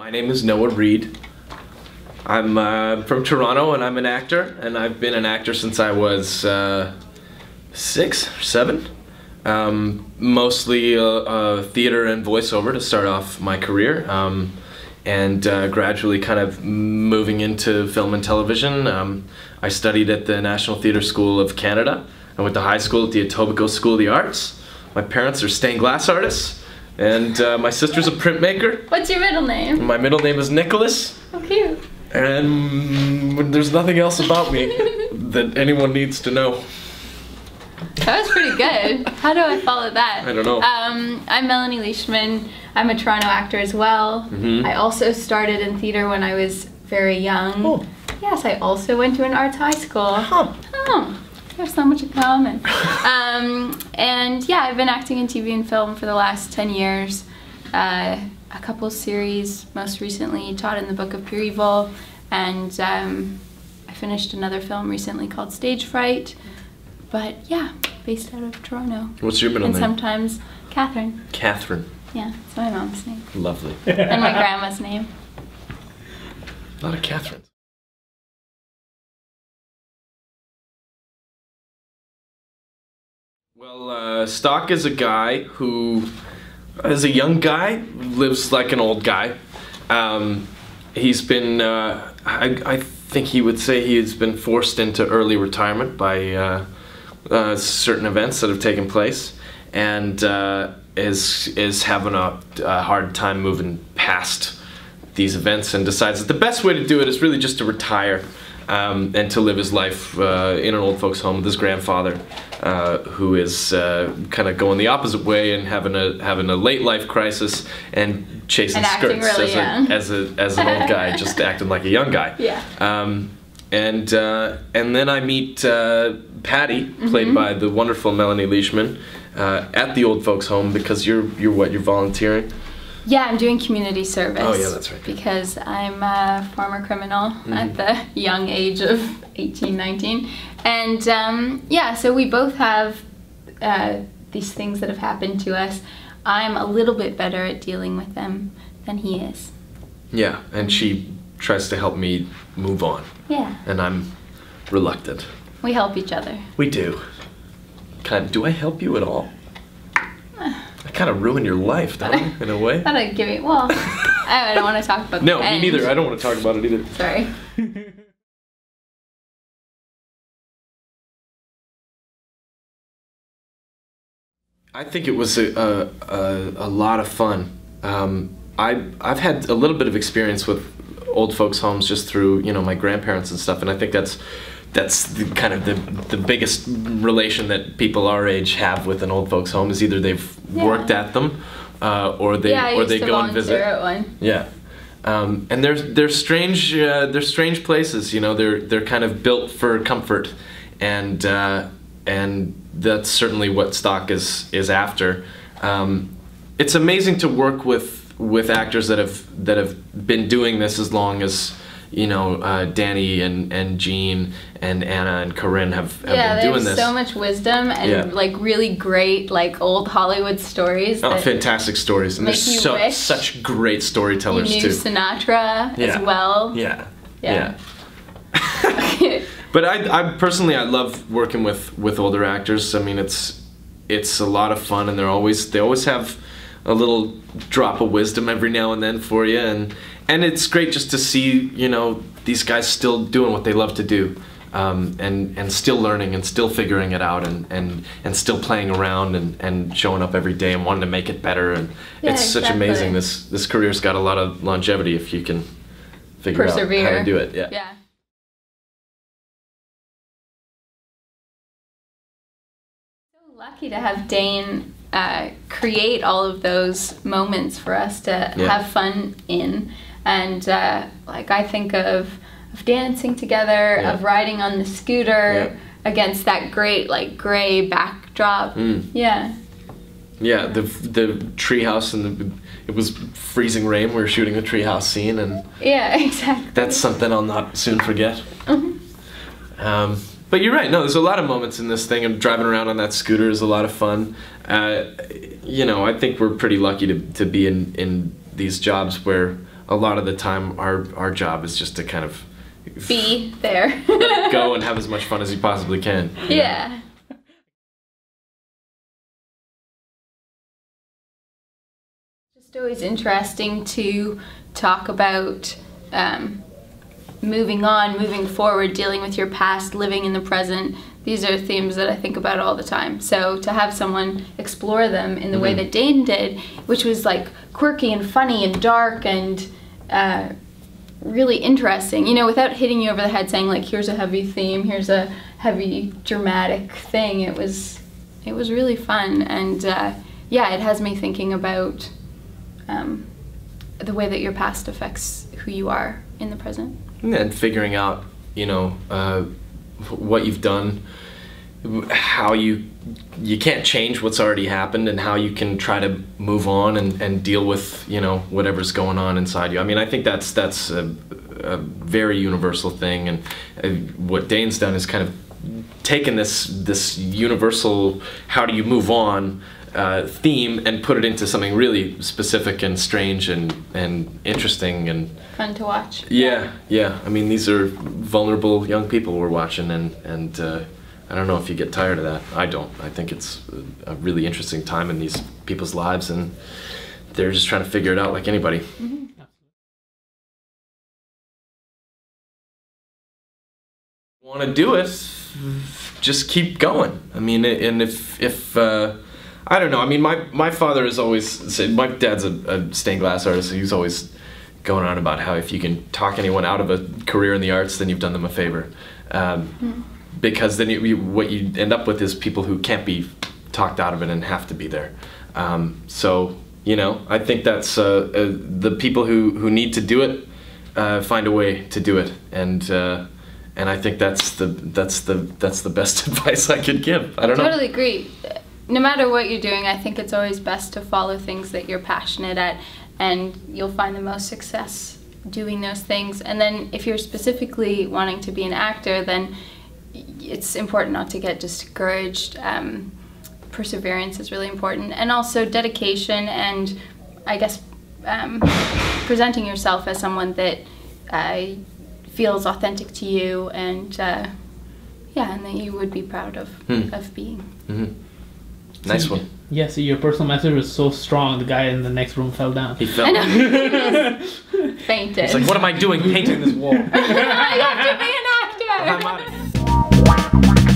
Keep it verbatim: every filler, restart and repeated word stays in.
My name is Noah Reid. I'm uh, from Toronto and I'm an actor, and I've been an actor since I was uh, six, seven. Um, mostly uh, uh, theater and voiceover to start off my career, um, and uh, gradually kind of moving into film and television. Um, I studied at the National Theatre School of Canada. I went to high school at the Etobicoke School of the Arts. My parents are stained glass artists. And uh, my sister's a printmaker. What's your middle name? My middle name is Nicholas. How cute. And there's nothing else about me that anyone needs to know. That was pretty good. How do I follow that? I don't know. Um, I'm Melanie Leishman. I'm a Toronto actor as well. Mm-hmm. I also started in theater when I was very young. Oh. Yes, I also went to an arts high school. Huh. Oh. There's so much in common. Um, and yeah, I've been acting in T V and film for the last ten years. Uh, a couple series, most recently Todd and the Book of Pure Evil, and um, I finished another film recently called Stage Fright. But yeah, based out of Toronto. What's your middle name? And sometimes Catherine. Catherine. Yeah, it's my mom's name. Lovely. And my grandma's name. A lot of Catherines. Well, uh, Stock is a guy who, as a young guy, lives like an old guy. Um, he's been, uh, I, I think he would say he's been forced into early retirement by uh, uh, certain events that have taken place, and uh, is, is having a, a hard time moving past these events, and decides that the best way to do it is really just to retire. Um, and to live his life uh, in an old folks' home with his grandfather, uh, who is uh, kind of going the opposite way and having a having a late life crisis and chasing and skirts really as, a, as a as an old guy, just acting like a young guy. Yeah. Um, and uh, and then I meet uh, Patty, played mm-hmm. by the wonderful Melanie Leishman, uh, at the old folks' home, because you're you're what you're volunteering. Yeah, I'm doing community service. Oh yeah, that's right. Because I'm a former criminal mm-hmm. at the young age of eighteen, nineteen. And um, yeah, so we both have uh, these things that have happened to us. I'm a little bit better at dealing with them than he is. Yeah, and she tries to help me move on. Yeah. And I'm reluctant. We help each other. We do. Kind of, do I help you at all? Kind of ruin your life, don't I, in a way? Thought I'd give it. Well, I don't want to talk about. No, the end. Me neither. I don't want to talk about it either. Sorry. I think it was a a, a, a lot of fun. Um, I I've had a little bit of experience with old folks' homes just through you know my grandparents and stuff, and I think that's. That's the, kind of the, the biggest relation that people our age have with an old folks' home is either they've yeah. worked at them, uh, or they yeah, or they go and visit. Yeah, I used to volunteer at one. Yeah, um, and they're they're strange uh, they're strange places. You know, they're they're kind of built for comfort, and uh, and that's certainly what Stock is is after. Um, it's amazing to work with with actors that have that have been doing this as long as. You know, uh, Danny and, and Jean and Anna and Corinne have, have yeah, been doing this. Yeah, they have so much wisdom and yeah. like really great like old Hollywood stories. Oh, fantastic stories. And there's so, such great storytellers you knew too. Sinatra yeah. as well. Yeah. Yeah. yeah. But I, I personally, I love working with, with older actors. I mean, it's it's a lot of fun, and they're always they always have a little drop of wisdom every now and then for you, and and it's great just to see you know these guys still doing what they love to do, um, and and still learning and still figuring it out, and and and still playing around and and showing up every day and wanting to make it better, and yeah, it's exactly. such amazing. This this career's got a lot of longevity if you can figure Persevere. Out how to do it. Yeah. Yeah. So lucky to have Dane. Uh, create all of those moments for us to yeah. have fun in, and uh, like I think of, of dancing together, yeah. of riding on the scooter yeah. against that great like gray backdrop. Mm. Yeah. Yeah, the the treehouse and the it was freezing rain. We were shooting a treehouse scene, and yeah, exactly. That's something I'll not soon forget. Mm-hmm. Um. But you're right, no, there's a lot of moments in this thing, and driving around on that scooter is a lot of fun. Uh, you know, I think we're pretty lucky to, to be in, in these jobs where a lot of the time our, our job is just to kind of be there. Go and have as much fun as you possibly can. You yeah. know? It's always interesting to talk about um, moving on, moving forward, dealing with your past, living in the present. These are themes that I think about all the time. So to have someone explore them in the mm-hmm. way that Dane did, which was like quirky and funny and dark and uh, really interesting, you know, without hitting you over the head saying like, here's a heavy theme, here's a heavy dramatic thing. It was, it was really fun, and uh, yeah, it has me thinking about Um, the way that your past affects who you are in the present. And figuring out, you know, uh, what you've done, how you, you can't change what's already happened, and how you can try to move on and, and deal with, you know, whatever's going on inside you. I mean, I think that's, that's a, a very universal thing, and uh, what Dane's done is kind of taken this, this universal, how do you move on, Uh, theme and put it into something really specific and strange and and interesting and fun to watch. Yeah, yeah. I mean, these are vulnerable young people we're watching, and and uh, I don't know if you get tired of that. I don't. I think it's a really interesting time in these people's lives, and they're just trying to figure it out like anybody. Mm-hmm. Want to do it? Just keep going. I mean, and if if. Uh, I don't know. I mean, my, my father has always said, my dad's a, a stained glass artist, so he's always going on about how if you can talk anyone out of a career in the arts, then you've done them a favor. Um, mm. Because then you, you, what you end up with is people who can't be talked out of it and have to be there. Um, so, you know, I think that's uh, uh, the people who, who need to do it, uh, find a way to do it. And, uh, and I think that's the, that's, the, that's the best advice I could give. I don't know. I totally agree. No matter what you're doing, I think it's always best to follow things that you're passionate at, and you'll find the most success doing those things. And then if you're specifically wanting to be an actor, then it's important not to get discouraged. Um, perseverance is really important, and also dedication, and I guess um, presenting yourself as someone that uh, feels authentic to you, and uh, yeah, and that you would be proud of, hmm. of being. Mm-hmm. Nice one. Yeah, so your personal message was so strong, the guy in the next room fell down. He fell down. He fainted. It's like, what am I doing painting this wall? I have to be an actor!